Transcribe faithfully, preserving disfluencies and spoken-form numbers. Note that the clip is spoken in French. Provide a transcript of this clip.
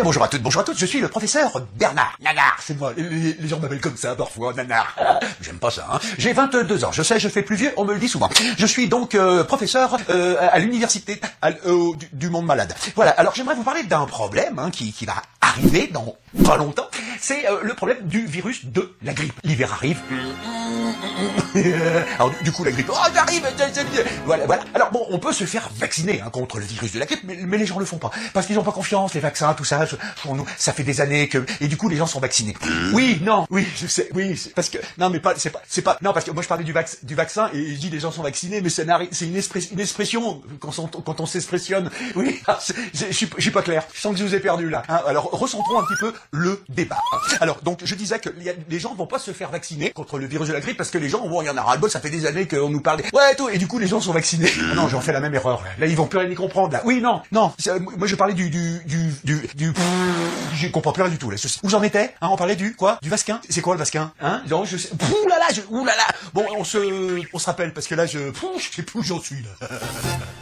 bien bonjour à toutes, bonjour à toutes, je suis le professeur Bernard Nanar, c'est moi, les, les gens m'appellent comme ça parfois, Nanar, j'aime pas ça, hein. J'ai vingt-deux ans, je sais, je fais plus vieux, on me le dit souvent, je suis donc euh, professeur euh, à l'université euh, du, du monde malade. Voilà, alors j'aimerais vous parler d'un problème hein, qui, qui va arriver dans pas longtemps, c'est euh, le problème du virus de la grippe. L'hiver arrive, alors du coup la grippe, oh j'arrive, voilà, voilà. Alors bon, on peut se faire vacciner hein, contre le virus de la grippe, mais, mais les gens le font pas, parce qu'ils n'ont pas confiance, les vaccins, tout ça, je, on, ça fait des années que, et du coup les gens sont vaccinés. Oui, non, oui, je sais, oui, parce que, non mais pas, c'est pas, c'est pas, non parce que moi je parlais du, vac, du vaccin, et je dis les gens sont vaccinés, mais c'est une, express, une expression, quand on, quand on s'expressionne, oui, je suis pas clair, je sens que je vous ai perdu là, hein, alors recentrons un petit peu le débat. Alors donc je disais que les gens vont pas se faire vacciner contre le virus de la grippe parce que les gens, bon, il y en a ras-le-bol, ça fait des années qu'on nous parle des... ouais tout, et du coup les gens sont vaccinés. Ah non, j'en fais la même erreur, là ils vont plus rien y comprendre, là. Oui, non, non, moi je parlais du, du, du, du, du... je comprends plus rien du tout, là, ceci. Où j'en étais, hein, on parlait du, quoi, du vasquin, c'est quoi le vasquin, hein, non, je sais, ouh là là, je... ouh là là, bon, on se, on se rappelle, parce que là, je, Pouh, je sais plus où j'en suis, là.